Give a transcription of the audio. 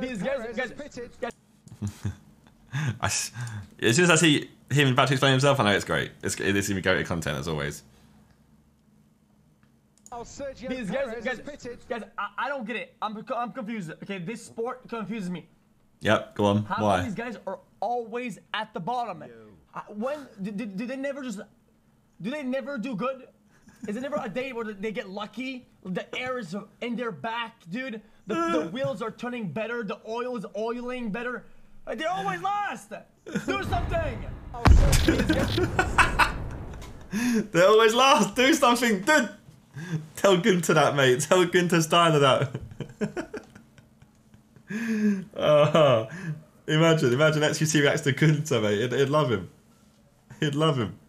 These guys. As soon as I see him about to explain himself, I know it's great. It's even greater content as always. These guys, I don't get it. I'm confused. Okay, this sport confuses me. Yep, go on. How why? These guys are always at the bottom. When do they never just? Do they never do good? Is it never a day where they get lucky? The air is in their back, dude. The wheels are turning better. The oil is oiling better. They're always lost. Do something. They're always lost. Do something, dude. Tell Günther that, mate. Tell Günther Steiner that. Oh, imagine xQc reacts to Günther, mate. He'd love him. He'd love him.